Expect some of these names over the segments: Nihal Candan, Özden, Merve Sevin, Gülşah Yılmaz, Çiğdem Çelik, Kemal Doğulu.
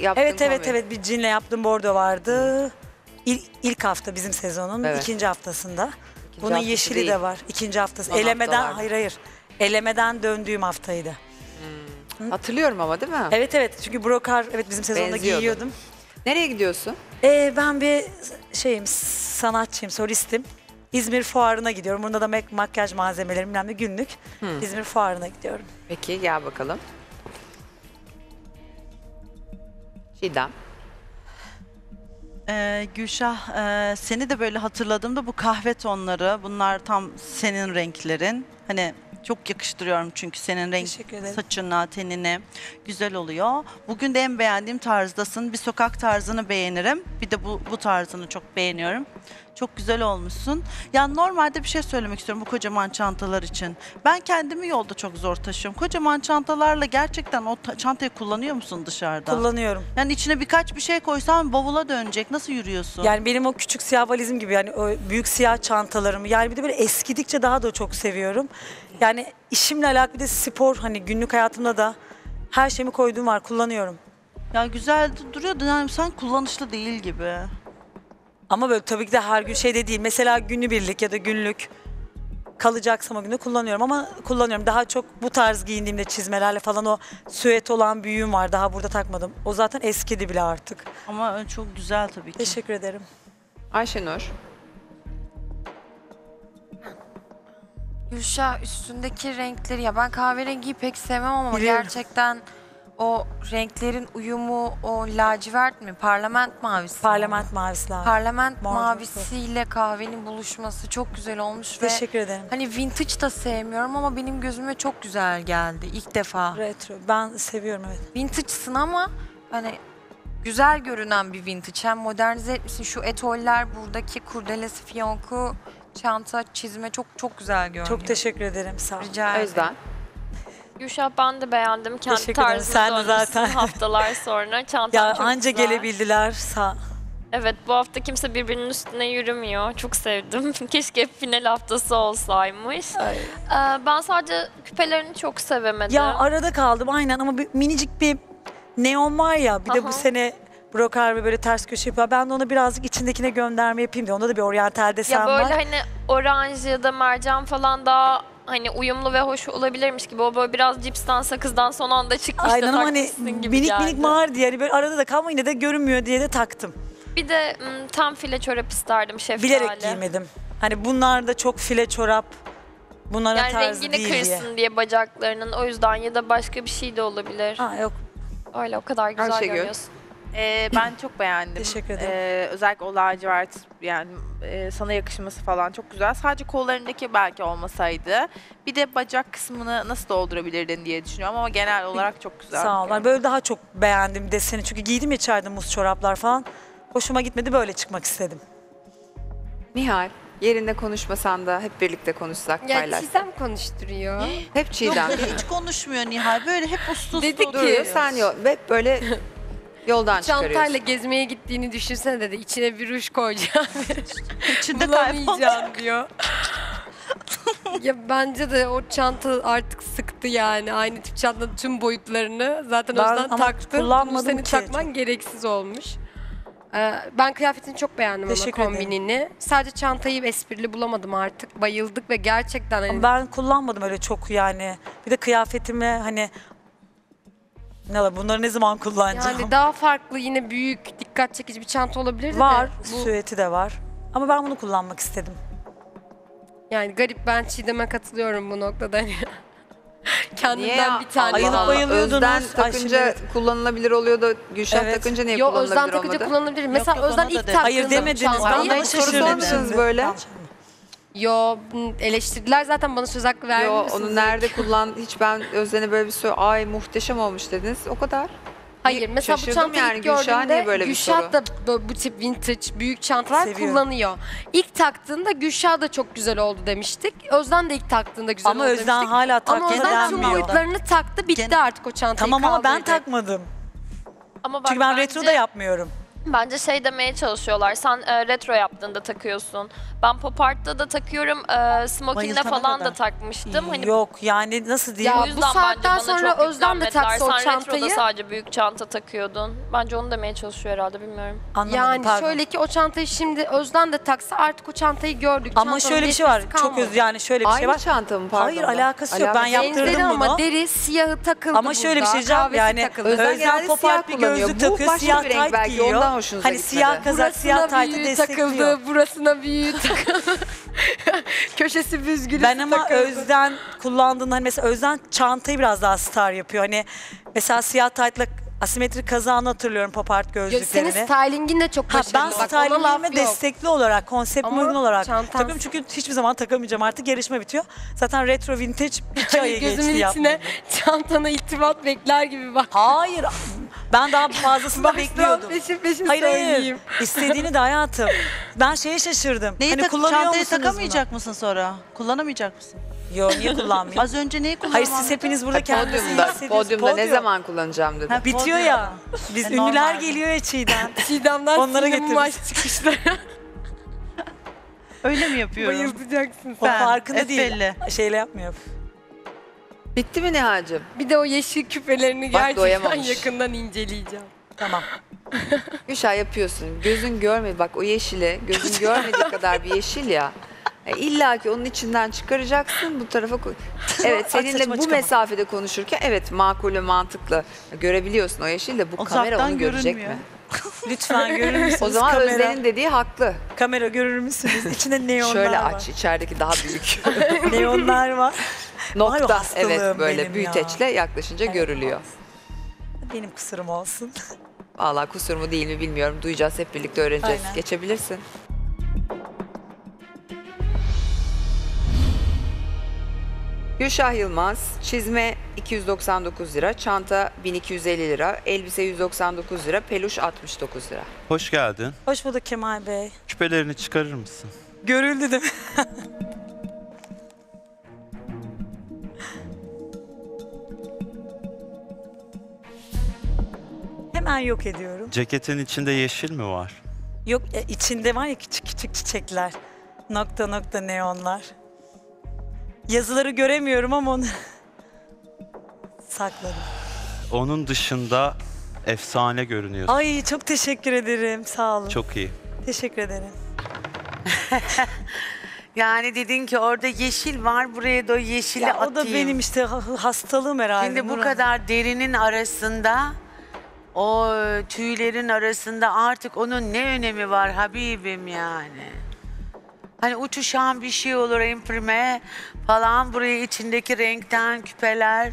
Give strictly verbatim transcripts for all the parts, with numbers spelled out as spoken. yaptın. Evet evet mi? Evet, bir cinle yaptığım bordo vardı. İl, ilk hafta bizim sezonun evet. ikinci haftasında. İkinci Bunun haftası yeşili değil. de var. İkinci haftası. Son Elemeden haftalarda. hayır hayır. Elemeden döndüğüm haftaydı. Hmm. Hatırlıyorum ama değil mi? Evet evet. Çünkü brokar evet bizim sezonda giyiyordum. Nereye gidiyorsun? Ee, ben bir şeyim, sanatçıyım, solistim. İzmir Fuarı'na gidiyorum. Burada da mak makyaj malzemelerimle günlük hmm. İzmir Fuarı'na gidiyorum. Peki gel bakalım. Şidam. Ee, Gülşah, e, seni de böyle hatırladığımda bu kahve tonları, bunlar tam senin renklerin. Hani çok yakıştırıyorum çünkü senin renk saçına, tenine güzel oluyor. Bugün de en beğendiğim tarzdasın. Bir sokak tarzını beğenirim. Bir de bu, bu tarzını çok beğeniyorum. Çok güzel olmuşsun. Ya normalde bir şey söylemek istiyorum bu kocaman çantalar için. Ben kendimi yolda çok zor taşıyorum. Kocaman çantalarla gerçekten o çantayı kullanıyor musun dışarıda? Kullanıyorum. Yani içine birkaç bir şey koysam bavula dönecek. Nasıl yürüyorsun? Yani benim o küçük siyah valizim gibi, yani o büyük siyah çantalarım. Yani bir de böyle eskidikçe daha da çok seviyorum. Yani işimle alakalı, bir de spor, hani günlük hayatımda da her şeyimi koyduğum var, kullanıyorum. Ya güzel duruyordu yani, sen kullanışlı değil gibi. Ama böyle tabii ki de her gün şey de değil. Mesela günübirlik ya da günlük kalacaksam o günü kullanıyorum ama kullanıyorum. Daha çok bu tarz giyindiğimde çizmelerle falan, o süet olan büyüğüm var. Daha burada takmadım. O zaten eskidi bile artık. Ama çok güzel tabii ki. Teşekkür ederim. Ayşenur. Gülşah, üstündeki renkleri, ya ben kahverengiyi pek sevmem ama biliyorum, gerçekten o renklerin uyumu, o lacivert mi, parlament mavisi, parlament mavisi lazım. parlament Mor mavisiyle kahvenin buluşması çok güzel olmuş. Teşekkür ve ederim. Hani vintage da sevmiyorum ama benim gözüme çok güzel geldi ilk defa. Retro, ben seviyorum evet. Vintage'sın ama hani güzel görünen bir vintage, hem modernize etmişsin, şu etoller, buradaki kurdelesi, fiyonku, çanta, çizme çok çok güzel görünüyor. Çok teşekkür ederim, sağ ol. Rica ederim. Özden. Gülşah, ben de beğendim. Kendi tarzımda zaten haftalar sonra. Çantam ya, çok anca güzel gelebildiler. Sağ. Evet, bu hafta kimse birbirinin üstüne yürümüyor. Çok sevdim. Keşke final haftası olsaymış. Ee, ben sadece küpelerini çok sevemedim. Ya arada kaldım aynen, ama bir, minicik bir neon var ya. Bir Aha. de bu sene brokar ve böyle ters köşe yapıyor. Ben de ona birazcık içindekine gönderme yapayım diye. Onda da bir oryantal desen var. Ya böyle var, hani oranj ya da mercan falan daha hani uyumlu ve hoş olabilirmiş gibi. O böyle biraz cipsten, sakızdan son anda çıkmış. Aynen, da hani gibi minik geldi. minik mağar diye. Yani böyle arada da kalma, yine de görünmüyor diye de taktım. Bir de tam file çorap isterdim, şeftali. Bilerek giymedim. Hani bunlar da çok file çorap. Bunlara yani tarzı değil diye. Rengini kırsın diye bacaklarının, o yüzden, ya da başka bir şey de olabilir. Ha yok. Öyle o kadar güzel şey görüyorsun. Ee, ben çok beğendim. Teşekkür ederim. Ee, özellikle o lacivert, yani e, sana yakışması falan çok güzel. Sadece kollarındaki belki olmasaydı, bir de bacak kısmını nasıl doldurabilirdin diye düşünüyorum ama genel olarak çok güzel. Sağ ol. Yani. Böyle daha çok beğendim deseni, çünkü giydim ya içeride muz çoraplar falan. Hoşuma gitmedi, böyle çıkmak istedim. Nihal, yerinde konuşmasan da hep birlikte konuşsak, paylaşsak. Ya Çiğdem konuşturuyor. Hep Çiğdem. Yok, hiç konuşmuyor Nihal, böyle hep uslu uslu duruyor. Dedi ki sen yok, hep böyle... Yoldan çıkarıyorsun. Çantayla gezmeye gittiğini düşünsene dedi. İçine bir ruj koyacağım. İçinde bulamayacağım diyor. Ya bence de o çanta artık sıktı yani. Aynı tip çantanın tüm boyutlarını. Zaten ben o yüzden taktın. Bunu senin takman çok gereksiz olmuş. Ee, ben kıyafetini çok beğendim ama, kombinini. Ederim. Sadece çantayı esprili bulamadım artık. Bayıldık ve gerçekten... Hani... Ben kullanmadım öyle çok yani. Bir de kıyafetimi hani... Bunları ne zaman kullanacağım? Yani daha farklı, yine büyük, dikkat çekici bir çanta olabilirdi var, de. Var, bu... süeti de var. Ama ben bunu kullanmak istedim. Yani garip, ben Çiğdem'e katılıyorum bu noktada. Kendimden bir tane. Ayılıp bayılıyordunuz. Özden takınca Ay, şimdi... kullanılabilir oluyor da Gülşah evet. takınca niye Yo, kullanılabilir olmadı? Yok, Özden takınca kullanılabilir. Mesela yok, yok, Özden ilk taktığında hayır demediniz. Bana hiç soru sormuyorsunuz böyle. Yo, eleştirdiler zaten, bana söz hakkı vermiyor musunuz? Yo, onu nerede kullan? Hiç ben Özden'e böyle bir soru, ay muhteşem olmuş dediniz, o kadar. Hayır, mesela bu çantayı yani gördüğümde Gülşah da bu tip vintage büyük çantalar Seviyorum. kullanıyor. İlk taktığında Gülşah da çok güzel oldu demiştik. Özden de ilk taktığında güzel ama oldu Özden demiştik. Ama Özden hala tak, yeniden Ama Özden tüm boyutlarını taktı, bitti Gen artık o çantayı. Tamam ama ben takmadım. Ama bak, Çünkü ben bence... retro da yapmıyorum. Bence şey demeye çalışıyorlar, sen e, retro yaptığında takıyorsun. Ben pop art'ta da takıyorum, e, smoking'le falan kadar da takmıştım. Hani, yok yani nasıl diyeyim. Ya bu saatten sonra Özden de taksa o çantayı. Sen retroda sadece büyük çanta takıyordun. Bence onu demeye çalışıyor herhalde, bilmiyorum. Anlamadım, yani pardon. Şöyle ki o çantayı şimdi Özden de taksa artık o çantayı gördük. Ama çantanın şöyle bir şey var, kalmadı. Çok öz yani şöyle bir aynı şey var. Aynı çanta mı pardon? Hayır da. alakası Alak yok, ben yaptırdım bunu. Ama deri siyahı takıldı. Ama şöyle bir şey canım yani Özden pop art bir gözlük takıyor, siyah tayt giyiyor. Hani siyah kazak, siyah taytı destekliyor. Burasına büyüğü takıldı. Köşesi büzgülü takıldı. Ben ama takıldı. Özden kullandığında hani mesela Özden çantayı biraz daha star yapıyor. Hani mesela siyah taytla asimetrik kazağını hatırlıyorum pop art gözlüklerini. Senin stylingin de çok başarılı. Ha, ben stylingime destekli olarak, konseptim uygun olarak takıyorum. Çünkü hiçbir zaman takamayacağım artık. Yarışma bitiyor. Zaten retro vintage iki aya geçti. Gözümün içine çantana iltifat bekler gibi bak. Hayır. Ben daha fazlasını bekliyordum. Peşin peşin hayır hayır. İstediğini de hayatım. Ben şeye şaşırdım. Neyi hani kullanıyor çantayı takamayacak mısın sonra? Kullanamayacak mısın? Yok, niye kullanmayayım? Az önce neyi kullanmadım? Hayır siz hepiniz burada kendinizi hissediniz. Podyumda ne zaman kullanacağım dedim. Ha, bitiyor ya. Biz yani ünlüler geliyor ya Çiğdem. Çiğdem'den onlara maç çıkışları. Öyle mi yapıyorum? Bayıltacaksın sen. O farkında F değil. Şeyle yapmıyor. Bitti mi Nihal'cığım? Bir de o yeşil küpelerini bak, gerçekten doyamamış. Yakından inceleyeceğim. Tamam. Gülşah yapıyorsun. Gözün görmedi. Bak o yeşile, gözün görmediği kadar bir yeşil ya. Yani İlla ki onun içinden çıkaracaksın, bu tarafa koy. Evet, seninle bu çıkamadım. Mesafede konuşurken evet makulü, mantıklı görebiliyorsun o yeşil de bu uzaktan kamera onu görecek görünmüyor. Mi? Lütfen görür müsünüz? O zaman kamera. Özden'in dediği haklı. Kamera görür müsünüz? İçinde neonlar var. Şöyle aç, var. İçerideki daha büyük. Neonlar var. Nokta, evet böyle büyüteçle ya. Yaklaşınca evet, görülüyor. Olsun. Benim kısırım olsun. Vallahi kusur mu değil mi bilmiyorum, duyacağız hep birlikte öğreneceğiz. Aynen. Geçebilirsin. Gülşah Yılmaz, çizme iki yüz doksan dokuz lira, çanta bin iki yüz elli lira, elbise yüz doksan dokuz lira, peluş altmış dokuz lira. Hoş geldin. Hoş bulduk Kemal Bey. Küpelerini çıkarır mısın? Görüldü değil mi? Hemen yok ediyorum. Ceketin içinde yeşil mi var? Yok, içinde var ya küçük küçük çiçekler, nokta nokta neonlar. Yazıları göremiyorum ama onu sakladım. Onun dışında efsane görünüyorsun. Ay çok teşekkür ederim, sağ olun. Çok iyi. Teşekkür ederim. Yani dedin ki orada yeşil var, buraya da yeşili ya, atayım. O da benim işte hastalığım herhalde. Şimdi bu Murat. Kadar derinin arasında, o tüylerin arasında artık onun ne önemi var Habibim yani. Hani uçuşan bir şey olur, imprime falan, buraya içindeki renkten küpeler.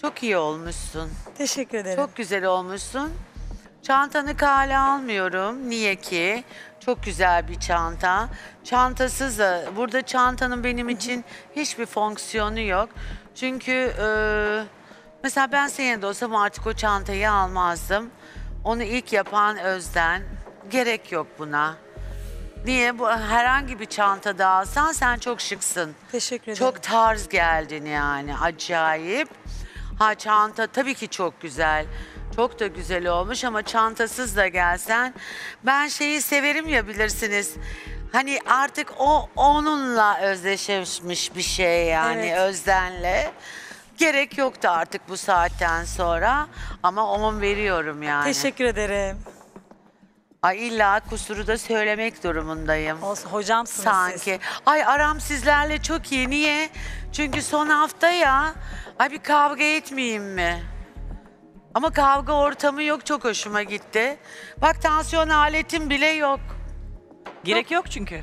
Çok iyi olmuşsun. Teşekkür ederim. Çok güzel olmuşsun. Çantanı kale almıyorum. Niye ki? Çok güzel bir çanta. Çantasız da, burada çantanın benim için hiçbir fonksiyonu yok. Çünkü e, mesela ben senin de olsam artık o çantayı almazdım. Onu ilk yapan Özden. Gerek yok buna. Niye? Bu herhangi bir çanta da alsan sen çok şıksın. Teşekkür ederim. Çok tarz geldin yani, acayip. Ha çanta tabii ki çok güzel. Çok da güzel olmuş ama çantasız da gelsen. Ben şeyi severim ya, bilirsiniz. Hani artık o onunla özdeşleşmiş bir şey yani, evet. Özden'le. Gerek yoktu artık bu saatten sonra ama onun veriyorum yani. Teşekkür ederim. Ay illa kusuru da söylemek durumundayım. Olsun, hocamsınız sanki. Siz. Ay aram sizlerle çok iyi. Niye? Çünkü son hafta ya. Ay bir kavga etmeyeyim mi? Ama kavga ortamı yok, çok hoşuma gitti. Bak tansiyon aletim bile yok. Gerek yok, yok çünkü.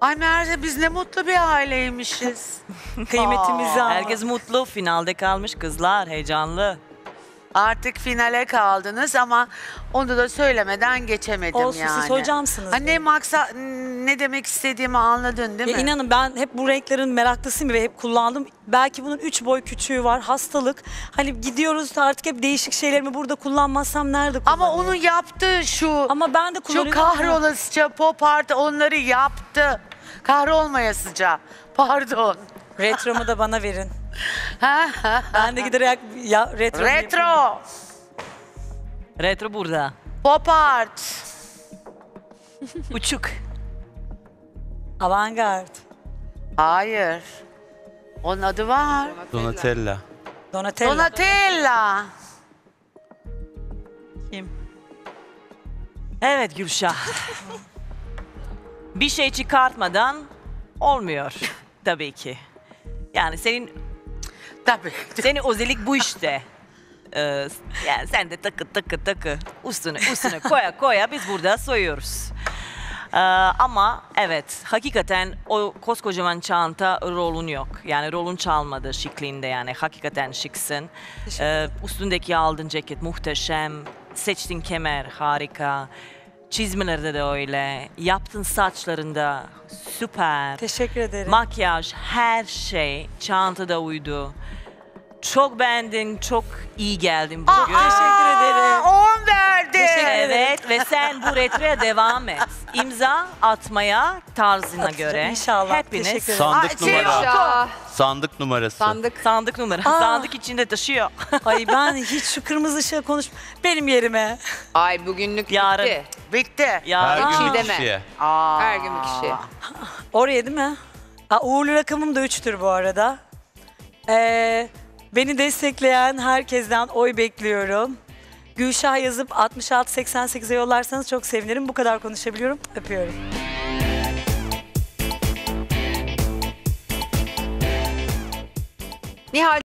Ay Merve biz ne mutlu bir aileymişiz. Kıymetimizi al. Herkes mutlu, finalde kalmış kızlar, heyecanlı. Artık finale kaldınız ama onu da söylemeden geçemedim olsun, yani. Olsun, siz hocamsınız. Anne maksat ne demek istediğimi anladın değil ya mi? İnanın ben hep bu renklerin meraklısıyım ve hep kullandım. Belki bunun üç boy küçüğü var, hastalık. Hani gidiyoruz artık hep değişik şeylerimi burada kullanmazsam nerede kullanırım? Ama onun yaptığı şu. Ama ben de kullanıyorum. Şu kahrolasıca pop art onları yaptı. Kahrolmayasıca. Pardon. Retromu da bana verin. Ben de giderek ya, retro. Retro. Retro burada. Pop art. Uçuk. Avantgard. Hayır. Onun adı var. Donatella. Donatella. Donatella. Kim? Evet Gülşah. Bir şey çıkartmadan olmuyor tabii ki. Yani senin tabii. Senin özellik bu işte. Ee, yani sen de takı takı takı üstüne üstüne koya koya biz burada soyuyoruz. Ee, ama evet hakikaten o koskocaman çanta rolun yok. Yani rolun çalmadı şıklığında yani hakikaten şıksın. Ee, üstündeki aldığın ceket muhteşem. Seçtin kemer harika. Çizmelerde de öyle. Yaptın saçlarında süper. Teşekkür ederim. Makyaj, her şey çantada uydu. Çok beğendin, çok iyi geldin bugün. Aa, teşekkür ederim. on verdi. Evet ve sen bu retroya devam et. İmza atmaya tarzına Atacağım göre. İnşallah. Hepiniz. Sandık numara. Sandık numarası. Sandık. Sandık numarası. Aa. Sandık içinde taşıyor. Ay ben hiç şu kırmızı ışığı konuş. Benim yerime. Ay bugünlük yarın. Bitti. Bitti. Yarın. Her gün bir kişiye. Aa. Her gün bir kişiye. Oraya değil mi? Ha, uğurlu rakamım da üçtür bu arada. Eee... Beni destekleyen herkesten oy bekliyorum. Gülşah yazıp altmış altı seksen sekize yollarsanız çok sevinirim. Bu kadar konuşabiliyorum. Öpüyorum. Nihal